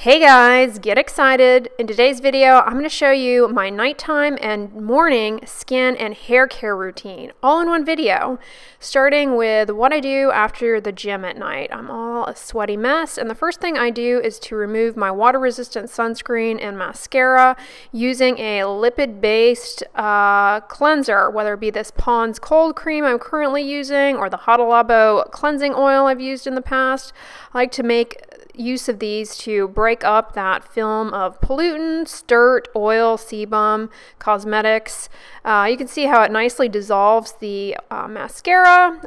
Hey guys, get excited. In today's video, I'm going to show you my nighttime and morning skin and hair care routine all in one video, starting with what I do after the gym at night. I'm all a sweaty mess, and the first thing I do is to remove my water-resistant sunscreen and mascara using a lipid-based cleanser, whether it be this Ponds cold cream I'm currently using or the Hada Labo cleansing oil I've used in the past. I like to make use of these to break up that film of pollutants, dirt, oil, sebum, cosmetics. You can see how it nicely dissolves the mascara,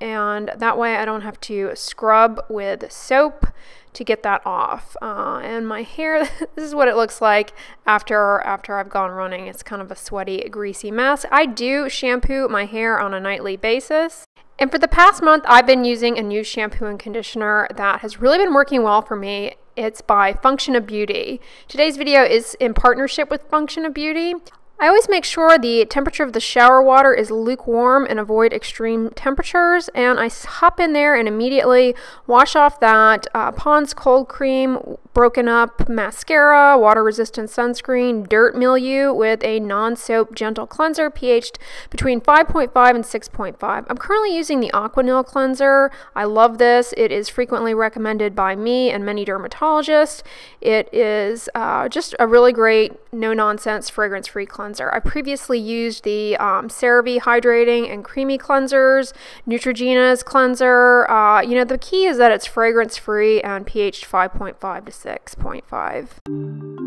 and that way I don't have to scrub with soap to get that off. And my hair, this is what it looks like after I've gone running. It's kind of a sweaty, greasy mess. I do shampoo my hair on a nightly basis. And for the past month, I've been using a new shampoo and conditioner that has really been working well for me. It's by Function of Beauty. Today's video is in partnership with Function of Beauty. I always make sure the temperature of the shower water is lukewarm and avoid extreme temperatures. And I hop in there and immediately wash off that Ponds cold cream, broken up mascara, water-resistant sunscreen, dirt mildew with a non-soap gentle cleanser pH'd between 5.5 and 6.5. I'm currently using the Aquanil cleanser. I love this. It is frequently recommended by me and many dermatologists. It is just a really great, no-nonsense, fragrance-free cleanser. I previously used the CeraVe hydrating and creamy cleansers, Neutrogena's cleanser. You know, the key is that it's fragrance-free and pH'd 5.5 to 6.5.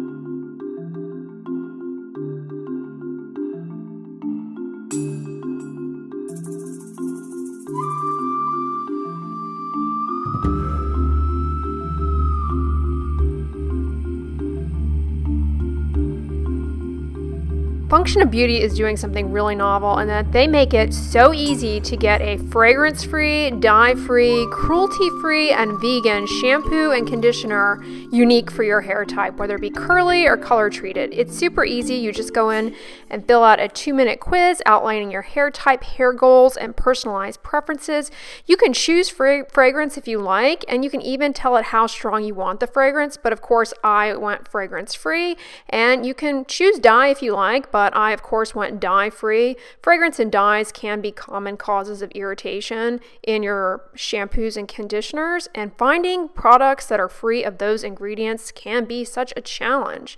Function of Beauty is doing something really novel in that they make it so easy to get a fragrance-free, dye-free, cruelty-free, and vegan shampoo and conditioner unique for your hair type, whether it be curly or color-treated. It's super easy. You just go in and fill out a 2-minute quiz outlining your hair type, hair goals, and personalized preferences. You can choose fragrance if you like, and you can even tell it how strong you want the fragrance, but of course I went fragrance-free, and you can choose dye if you like, but I, of course, went dye-free. Fragrance and dyes can be common causes of irritation in your shampoos and conditioners, and finding products that are free of those ingredients can be such a challenge.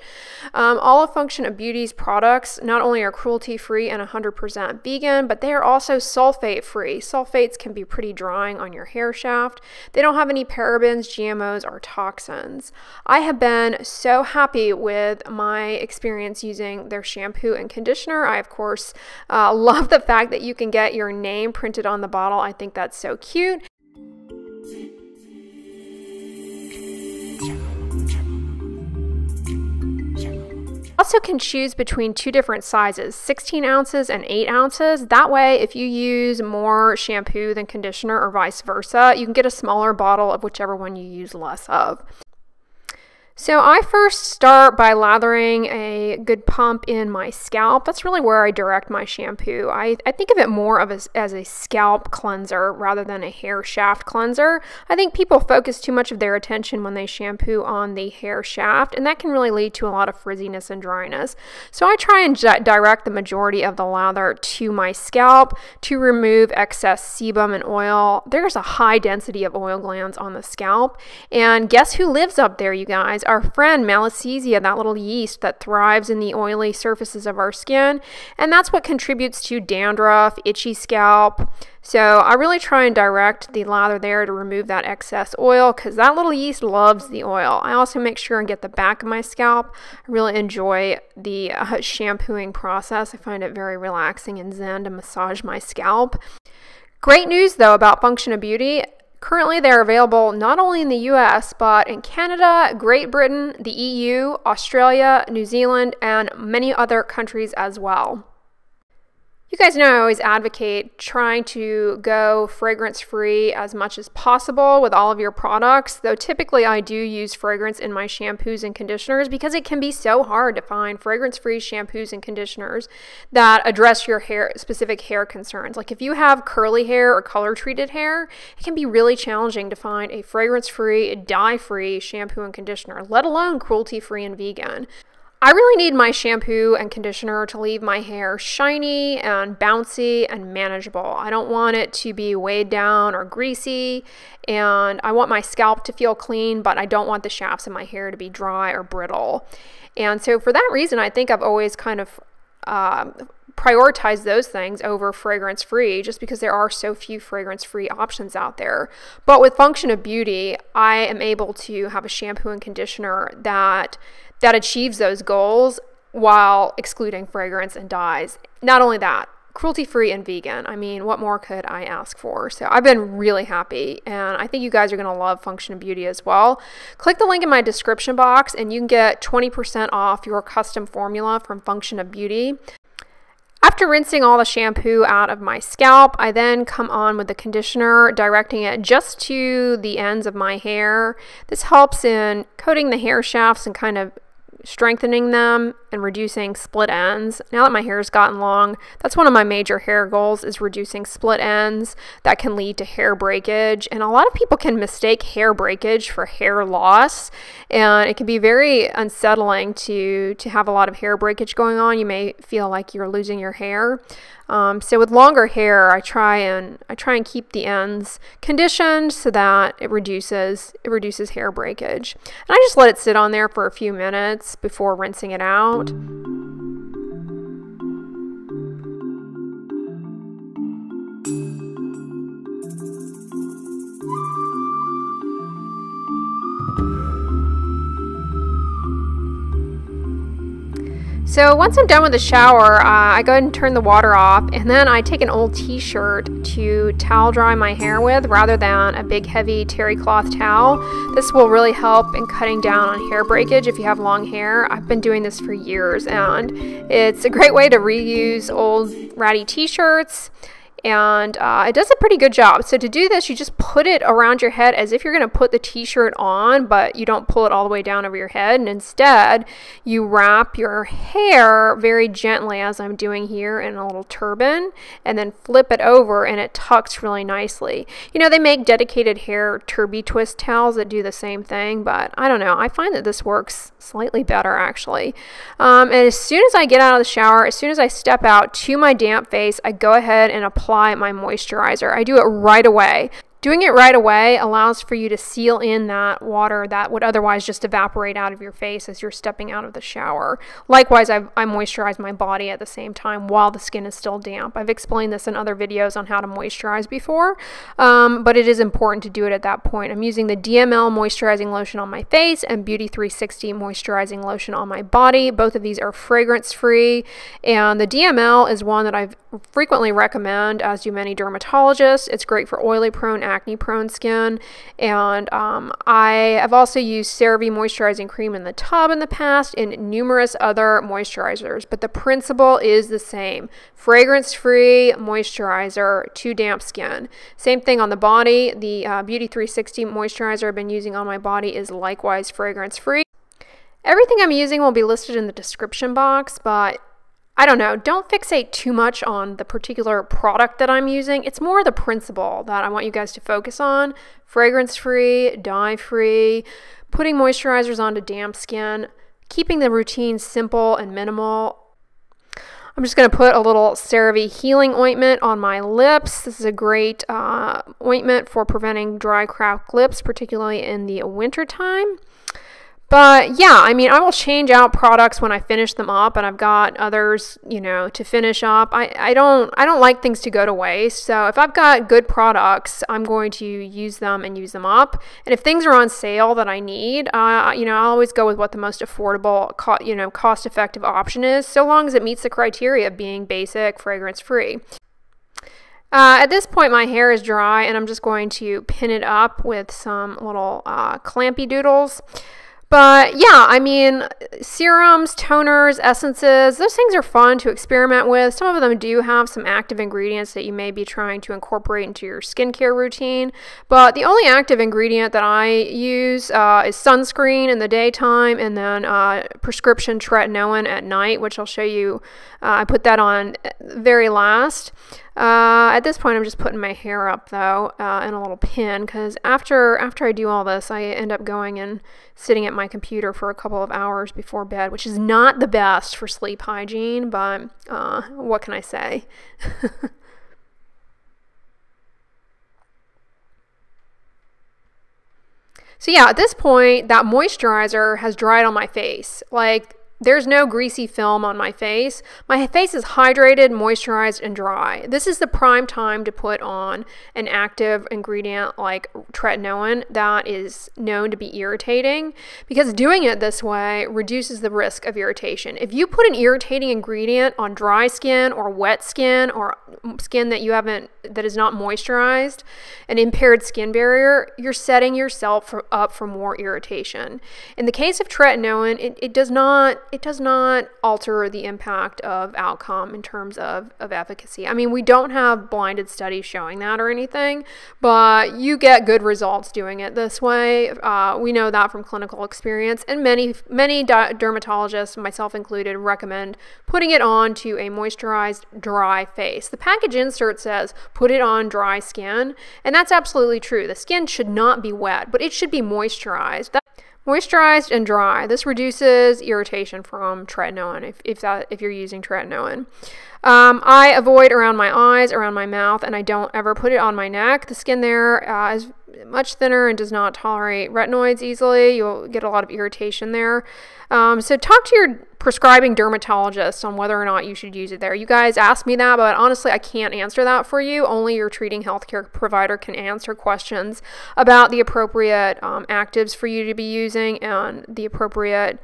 All of Function of Beauty's products not only are cruelty-free and 100% vegan, but they are also sulfate-free. Sulfates can be pretty drying on your hair shaft. They don't have any parabens, GMOs, or toxins. I have been so happy with my experience using their shampoo and conditioner. I, of course, love the fact that you can get your name printed on the bottle. I think that's so cute. Also can choose between two different sizes, 16 ounces and 8 ounces. That way, if you use more shampoo than conditioner or vice versa, you can get a smaller bottle of whichever one you use less of. So I first start by lathering a good pump in my scalp. That's really where I direct my shampoo. I think of it more of as a scalp cleanser rather than a hair shaft cleanser. I think people focus too much of their attention when they shampoo on the hair shaft, and that can really lead to a lot of frizziness and dryness. So I try and direct the majority of the lather to my scalp to remove excess sebum and oil. There's a high density of oil glands on the scalp, and guess who lives up there, you guys? Our friend Malassezia, that little yeast that thrives in the oily surfaces of our skin, and that's what contributes to dandruff, itchy scalp. So I really try and direct the lather there to remove that excess oil because that little yeast loves the oil. I also make sure and get the back of my scalp. I really enjoy the shampooing process. I find it very relaxing and zen to massage my scalp. Great news though about Function of Beauty. Currently, they're available not only in the US, but in Canada, Great Britain, the EU, Australia, New Zealand, and many other countries as well. You guys know I always advocate trying to go fragrance-free as much as possible with all of your products, though typically I do use fragrance in my shampoos and conditioners because it can be so hard to find fragrance-free shampoos and conditioners that address your hair, specific hair concerns. Like if you have curly hair or color-treated hair, it can be really challenging to find a fragrance-free, dye-free shampoo and conditioner, let alone cruelty-free and vegan. I really need my shampoo and conditioner to leave my hair shiny and bouncy and manageable. I don't want it to be weighed down or greasy, and I want my scalp to feel clean, but I don't want the shafts in my hair to be dry or brittle. And so for that reason, I think I've always kind of prioritize those things over fragrance-free, just because there are so few fragrance-free options out there. But with Function of Beauty, I am able to have a shampoo and conditioner that achieves those goals while excluding fragrance and dyes. Not only that, cruelty-free and vegan. I mean, what more could I ask for? So I've been really happy, and I think you guys are going to love Function of Beauty as well. Click the link in my description box, and you can get 20% off your custom formula from Function of Beauty. After rinsing all the shampoo out of my scalp, I then come on with the conditioner, directing it just to the ends of my hair. This helps in coating the hair shafts and kind of strengthening them and reducing split ends. Now that my hair has gotten long, that's one of my major hair goals, is reducing split ends that can lead to hair breakage. And a lot of people can mistake hair breakage for hair loss, and it can be very unsettling to have a lot of hair breakage going on. You may feel like you're losing your hair. So with longer hair, I try and keep the ends conditioned so that it reduces hair breakage. And I just let it sit on there for a few minutes before rinsing it out. So once I'm done with the shower, I go ahead and turn the water off, and then I take an old t-shirt to towel dry my hair with rather than a big heavy terry cloth towel. This will really help in cutting down on hair breakage if you have long hair. I've been doing this for years, and it's a great way to reuse old ratty t-shirts. And it does a pretty good job. So to do this, you just put it around your head as if you're going to put the t-shirt on, but you don't pull it all the way down over your head. And instead, you wrap your hair very gently, as I'm doing here, in a little turban, and then flip it over, and it tucks really nicely. You know, they make dedicated hair turby twist towels that do the same thing, but I don't know. I find that this works slightly better, actually. And as soon as I get out of the shower, as soon as I step out to my damp face, I go ahead and apply my moisturizer. I do it right away. Doing it right away allows for you to seal in that water that would otherwise just evaporate out of your face as you're stepping out of the shower. Likewise, I moisturize my body at the same time while the skin is still damp. I've explained this in other videos on how to moisturize before, but it is important to do it at that point. I'm using the DML moisturizing lotion on my face and Beauty 360 moisturizing lotion on my body. Both of these are fragrance-free, and the DML is one that I frequently recommend, as do many dermatologists. It's great for oily-prone, acne-prone skin, and I have also used CeraVe moisturizing cream in the tub in the past and numerous other moisturizers, but the principle is the same. Fragrance-free moisturizer to damp skin. Same thing on the body. The Beauty 360 moisturizer I've been using on my body is likewise fragrance-free. Everything I'm using will be listed in the description box, but I don't know, don't fixate too much on the particular product that I'm using. It's more the principle that I want you guys to focus on. Fragrance-free, dye-free, putting moisturizers onto damp skin, keeping the routine simple and minimal. I'm just going to put a little CeraVe healing ointment on my lips. This is a great ointment for preventing dry, cracked lips, particularly in the wintertime. But yeah, I mean, I will change out products when I finish them up, and I've got others, you know, to finish up. I don't like things to go to waste. So if I've got good products, I'm going to use them and use them up. And if things are on sale that I need, you know, I always go with what the most affordable, cost-effective option is, so long as it meets the criteria of being basic, fragrance-free. At this point, my hair is dry, and I'm just going to pin it up with some little clampy doodles. But yeah, I mean, serums, toners, essences, those things are fun to experiment with. Some of them do have some active ingredients that you may be trying to incorporate into your skincare routine. But the only active ingredient that I use is sunscreen in the daytime, and then prescription tretinoin at night, which I'll show you. I put that on very last. At this point, I'm just putting my hair up, though, in a little pin, because after I do all this, I end up going and sitting at my computer for a couple of hours before bed, which is not the best for sleep hygiene, but what can I say? So yeah, at this point, that moisturizer has dried on my face. Like, there's no greasy film on my face. My face is hydrated, moisturized, and dry. This is the prime time to put on an active ingredient like tretinoin that is known to be irritating, because doing it this way reduces the risk of irritation. If you put an irritating ingredient on dry skin or wet skin or skin that is not moisturized, an impaired skin barrier, you're setting yourself up for more irritation. In the case of tretinoin, it does not alter the impact of outcome in terms of efficacy. I mean, we don't have blinded studies showing that or anything, but you get good results doing it this way. We know that from clinical experience, and many dermatologists, myself included, recommend putting it on to a moisturized, dry face. The package insert says, put it on dry skin, and that's absolutely true. The skin should not be wet, but it should be moisturized. Moisturized and dry. This reduces irritation from tretinoin if you're using tretinoin. I avoid around my eyes, around my mouth, and I don't ever put it on my neck. The skin there is much thinner and does not tolerate retinoids easily. You'll get a lot of irritation there. So talk to your prescribing dermatologist on whether or not you should use it there. You guys asked me that, but honestly, I can't answer that for you. Only your treating healthcare provider can answer questions about the appropriate actives for you to be using and the appropriate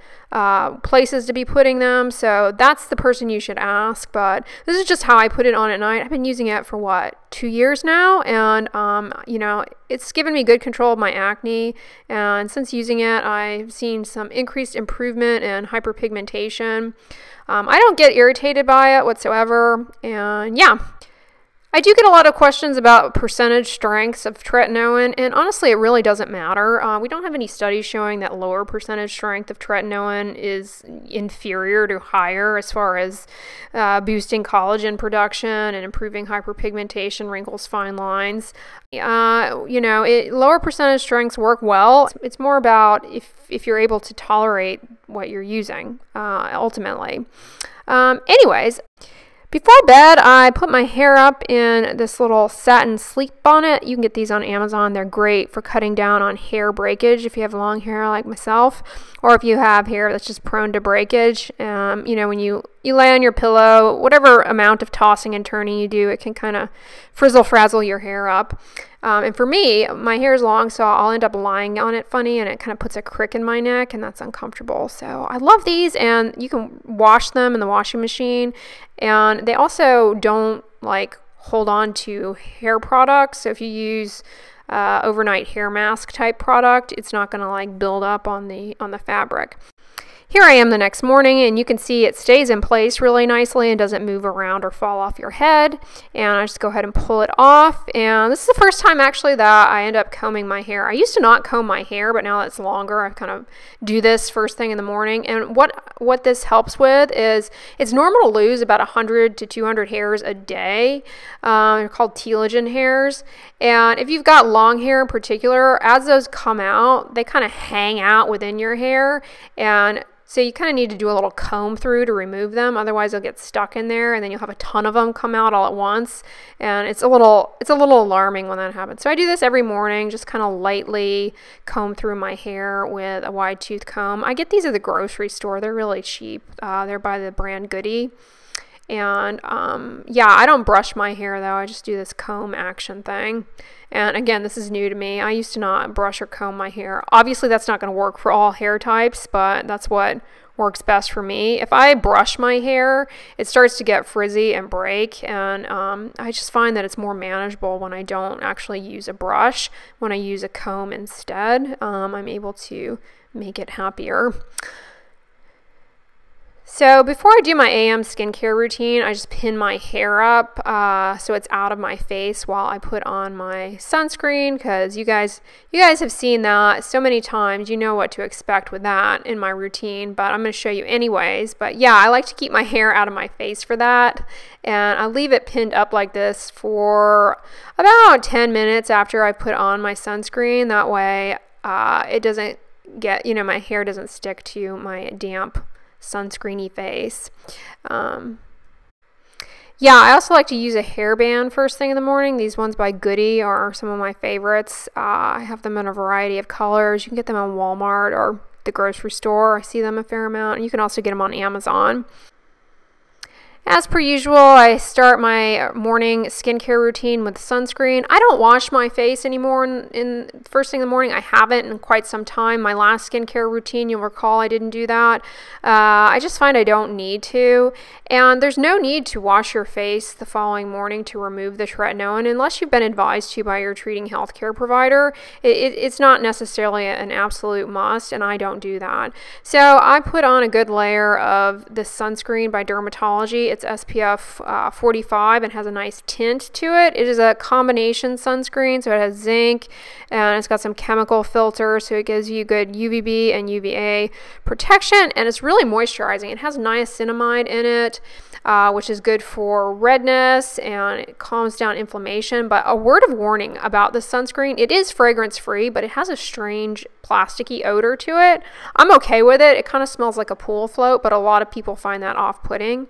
places to be putting them. So that's the person you should ask, but this is just how I put it on at night. I've been using it for, what, 2 years now, and you know, it's given me good control of my acne, and since using it, I've seen some increased improvement in hyperpigmentation. I don't get irritated by it whatsoever, and yeah. I do get a lot of questions about percentage strengths of tretinoin, and honestly, it really doesn't matter. We don't have any studies showing that lower percentage strength of tretinoin is inferior to higher as far as boosting collagen production and improving hyperpigmentation, wrinkles, fine lines. You know, lower percentage strengths work well. It's more about if you're able to tolerate what you're using, ultimately. Anyways. Before bed, I put my hair up in this little satin sleep bonnet. You can get these on Amazon. They're great for cutting down on hair breakage if you have long hair like myself, or if you have hair that's just prone to breakage. You know, when you lay on your pillow, whatever amount of tossing and turning you do, it can kind of frizzle-frazzle your hair up. And for me, my hair is long, so I'll end up lying on it funny, and it kind of puts a crick in my neck, and that's uncomfortable. So I love these, and you can wash them in the washing machine, and they also don't, like, hold on to hair products. So if you use overnight hair mask type product, it's not going to, like, build up on the fabric. Here I am the next morning, and you can see it stays in place really nicely and doesn't move around or fall off your head. And I just go ahead and pull it off. And this is the first time actually that I end up combing my hair. I used to not comb my hair, but now that it's longer, I kind of do this first thing in the morning. And what this helps with is it's normal to lose about 100 to 200 hairs a day. They're called telogen hairs. And if you've got long hair in particular, as those come out, they kind of hang out within your hair. And so you kind of need to do a little comb through to remove them. Otherwise, they'll get stuck in there, and then you'll have a ton of them come out all at once. And it's a little alarming when that happens. So I do this every morning, just kind of lightly comb through my hair with a wide tooth comb. I get these at the grocery store. They're really cheap. They're by the brand Goody. And yeah, I don't brush my hair, though. I just do this comb action thing. And again, this is new to me. I used to not brush or comb my hair. Obviously, that's not going to work for all hair types, but that's what works best for me. If I brush my hair, it starts to get frizzy and break, and I just find that it's more manageable when I don't actually use a brush. When I use a comb instead, I'm able to make it happier. So before I do my AM skincare routine, I just pin my hair up so it's out of my face while I put on my sunscreen, because you guys have seen that so many times. You know what to expect with that in my routine, but I'm going to show you anyways. But yeah, I like to keep my hair out of my face for that, and I leave it pinned up like this for about 10 minutes after I put on my sunscreen. That way it doesn't get, you know, my hair doesn't stick to my damp sunscreeny face. Yeah, I also like to use a hairband first thing in the morning. These ones by Goody are some of my favorites. I have them in a variety of colors. You can get them on Walmart or the grocery store. I see them a fair amount, and you can also get them on Amazon. As per usual, I start my morning skincare routine with sunscreen. I don't wash my face anymore in first thing in the morning. I haven't in quite some time. My last skincare routine, you'll recall, I didn't do that. I just find I don't need to. And there's no need to wash your face the following morning to remove the tretinoin unless you've been advised to by your treating healthcare provider. It's not necessarily an absolute must, and I don't do that. So I put on a good layer of this sunscreen by Dermatology. It's SPF 45 and has a nice tint to it. It is a combination sunscreen, so it has zinc and it's got some chemical filter, so it gives you good UVB and UVA protection, and it's really moisturizing. It has niacinamide in it, which is good for redness, and it calms down inflammation. But a word of warning about this sunscreen: it is fragrance free, but it has a strange plasticky odor to it. I'm okay with it. It kind of smells like a pool float, but a lot of people find that off-putting.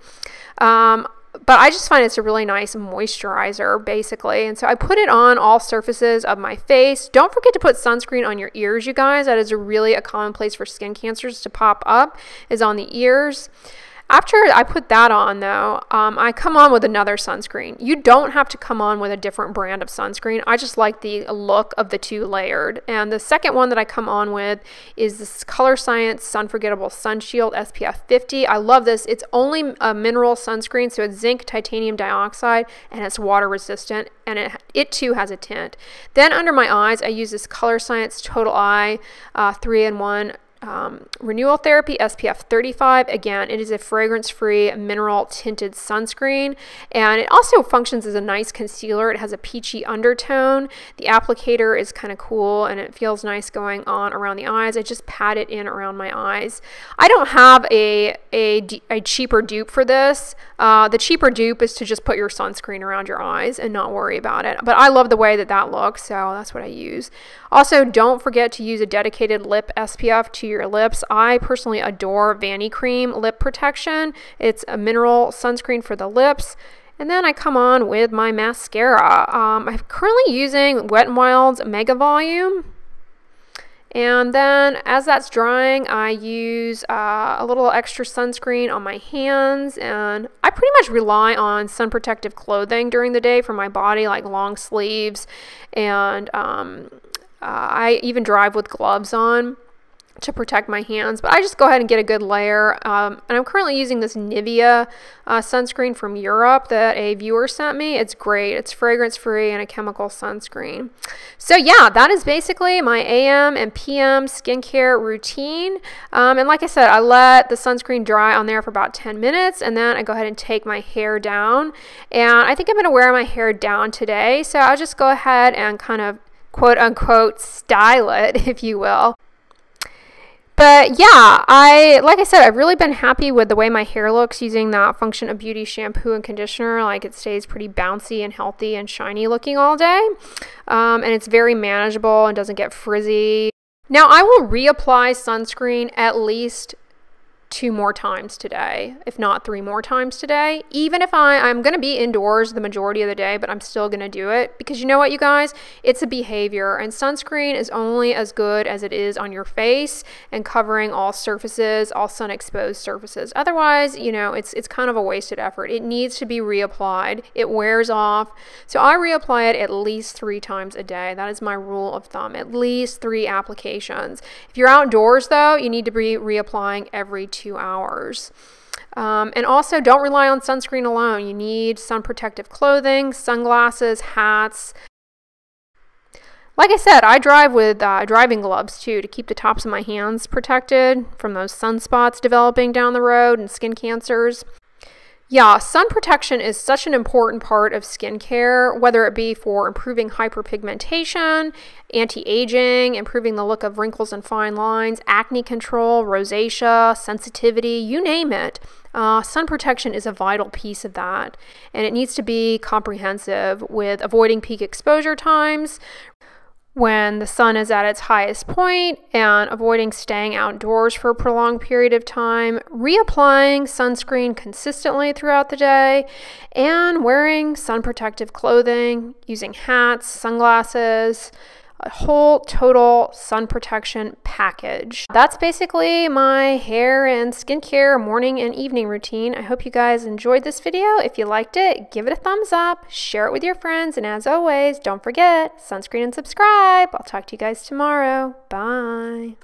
But I just find it's a really nice moisturizer, basically. And so I put it on all surfaces of my face. Don't forget to put sunscreen on your ears, you guys. That is really a common place for skin cancers to pop up, is on the ears. After I put that on, though, I come on with another sunscreen. You don't have to come on with a different brand of sunscreen. I just like the look of the two layered. And the second one that I come on with is this Color Science Unforgettable Sun Shield SPF 50. I love this. It's only a mineral sunscreen, so it's zinc, titanium dioxide, and it's water resistant, and it too has a tint. Then under my eyes, I use this Color Science Total Eye 3-in-1 Renewal Therapy SPF 35. Again, it is a fragrance-free mineral tinted sunscreen, and it also functions as a nice concealer. It has a peachy undertone. The applicator is kind of cool, and it feels nice going on around the eyes. I just pat it in around my eyes. I don't have a cheaper dupe for this. The cheaper dupe is to just put your sunscreen around your eyes and not worry about it, but I love the way that that looks, so that's what I use. Also, don't forget to use a dedicated lip SPF to your lips. I personally adore Vanicream lip protection. It's a mineral sunscreen for the lips. And then I come on with my mascara. I'm currently using Wet n Wild's Mega Volume. And then as that's drying, I use a little extra sunscreen on my hands, and I pretty much rely on sun protective clothing during the day for my body, like long sleeves, and I even drive with gloves on to protect my hands. But I just go ahead and get a good layer, and I'm currently using this Nivea sunscreen from Europe that a viewer sent me. It's great. It's fragrance free and a chemical sunscreen. So yeah, that is basically my AM and PM skincare routine, and like I said, I let the sunscreen dry on there for about 10 minutes, and then I go ahead and take my hair down. And I think I'm going to wear my hair down today, so I'll just go ahead and kind of quote unquote style it, if you will. But yeah, like I said, I've really been happy with the way my hair looks using that Function of Beauty shampoo and conditioner. Like, it stays pretty bouncy and healthy and shiny looking all day. And it's very manageable and doesn't get frizzy. Now, I will reapply sunscreen at least 2 more times today, if not 3 more times today. Even if I'm going to be indoors the majority of the day, but I'm still going to do it, because you know what, you guys, it's a behavior, and sunscreen is only as good as it is on your face and covering all surfaces, all sun exposed surfaces. Otherwise, you know, it's kind of a wasted effort. It needs to be reapplied. It wears off. So I reapply it at least 3 times a day. That is my rule of thumb, at least 3 applications. If you're outdoors, though, you need to be reapplying every 2 hours. And also, don't rely on sunscreen alone. You need sun protective clothing, sunglasses, hats. Like I said, I drive with driving gloves too to keep the tops of my hands protected from those sunspots developing down the road and skin cancers. Yeah, sun protection is such an important part of skincare, whether it be for improving hyperpigmentation, anti-aging, improving the look of wrinkles and fine lines, acne control, rosacea, sensitivity, you name it. Sun protection is a vital piece of that, and it needs to be comprehensive with avoiding peak exposure times when the sun is at its highest point and avoiding staying outdoors for a prolonged period of time, reapplying sunscreen consistently throughout the day, and wearing sun protective clothing, using hats, sunglasses, a whole total sun protection package. That's basically my hair and skincare morning and evening routine. I hope you guys enjoyed this video. If you liked it, give it a thumbs up, share it with your friends, and as always, don't forget, sunscreen and subscribe. I'll talk to you guys tomorrow. Bye.